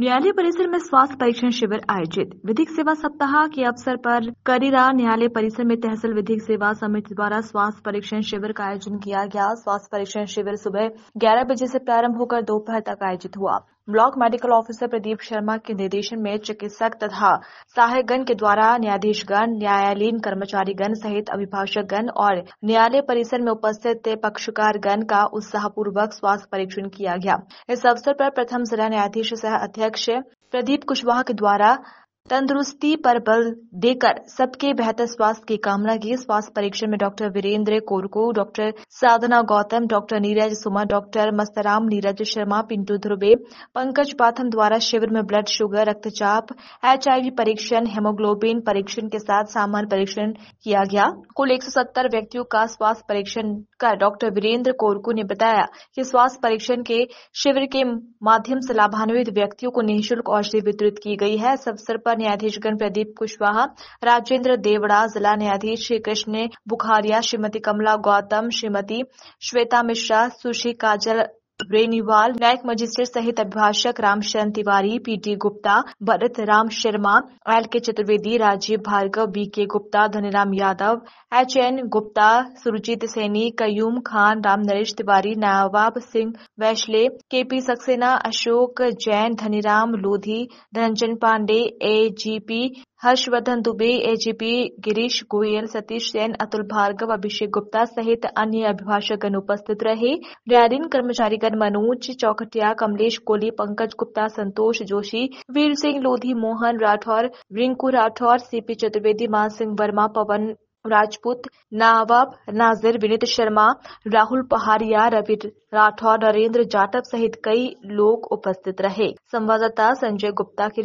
न्यायालय परिसर में स्वास्थ्य परीक्षण शिविर आयोजित। विधिक सेवा सप्ताह के अवसर पर करीरा न्यायालय परिसर में तहसील विधिक सेवा समिति द्वारा स्वास्थ्य परीक्षण शिविर का आयोजन किया गया। स्वास्थ्य परीक्षण शिविर सुबह 11 बजे से प्रारंभ होकर दोपहर तक आयोजित हुआ। Block medical officer Pradeep Sharma के निर्देशन में चिकित्सक तथा सहायकगण के द्वारा न्यायाधीशगण, न्यायालयीन कर्मचारीगण सहित अभिभाषकगण और न्यायालय परिसर में उपस्थित पक्षकारगण का उत्साहपूर्वक स्वास्थ्य परीक्षण किया गया। इस अवसर पर प्रथम जिला न्यायाधीश सह अध्यक्ष प्रदीप कुशवाहा के द्वारा तंदुरुस्ती पर बल देकर सबके बेहतर स्वास्थ्य की कामना की। स्वास्थ्य परीक्षण में doctor Virendra Korku, doctor Sadhana Gautam, doctor Neeraj Suma, doctor Mastram Neeraj Sharma, Pintu Dhruve, Pankaj Patham द्वारा शिविर में ब्लड शुगर, रक्तचाप, HIV परीक्षण, हेमोग्लोबिन परीक्षण के साथ सामान्य परीक्षण किया गया। कुल 170 व्यक्तियों का स्वास्थ्य परीक्षण कर डॉक्टर वीरेंद्र कोरकू ने बताया कि स्वास्थ्य परीक्षण के शिविर के माध्यम से लाभान्वित व्यक्तियों को निःशुल्क औषधि वितरित की गई है। इस अवसर पर न्यायाधीशगण प्रदीप कुशवाहा, राजेंद्र देवड़ा, जिला न्यायाधीश श्रीकृष्ण बुखारिया, श्रीमती कमला गौतम, श्रीमती श्वेता मिश्रा, सुशील काजल नैक मजिस्ट्रेट सहित अभिभाषक Ramcharan Tiwari, PT Gupta, Bharat Ram Sharma, L K Chaturvedi, Rajiv Bhargava, BK Gupta, Dhaniram Yadav, HN Gupta, Surjeet Saini, Qayyum Khan, Ram Naresh Tiwari, Nawab Singh, वैश्ले, KP Saxena, Ashok Jain, Dhaniram Lodhi, Dhananjan Pandey, AGP Harshvardhan Dubey, AGP Girish Goyal, Satish Jain, Atul Bhargava, Abhishek Gupta सहित अन्य अभिभाषकगण उपस्थित रहे। न्यायालयीन कर्मचारीगण मनोज चौकटिया, कमलेश कोहली, पंकज गुप्ता, संतोष जोशी, वीर सिंह लोधी, मोहन राठौर, रिंकू राठौर, CP चतुर्वेदी, मान सिंह वर्मा, पवन राजपूत, नवाब नाजिर, विनीत शर्मा, राहुल पहाड़िया, रवि राठौर, नरेंद्र जाटव सहित कई लोग उपस्थित रहे। संवाददाता संजय गुप्ता की